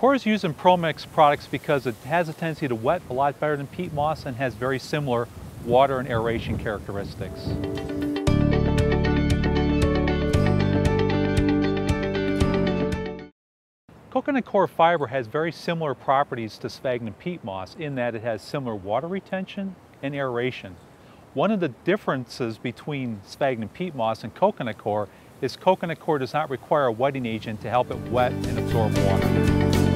Coir is used in Pro-Mix products because it has a tendency to wet a lot better than peat moss and has very similar water and aeration characteristics. Coconut Coir fiber has very similar properties to sphagnum peat moss in that it has similar water retention and aeration. One of the differences between sphagnum peat moss and coconut coir is coconut coir does not require a wetting agent to help it wet and absorb water.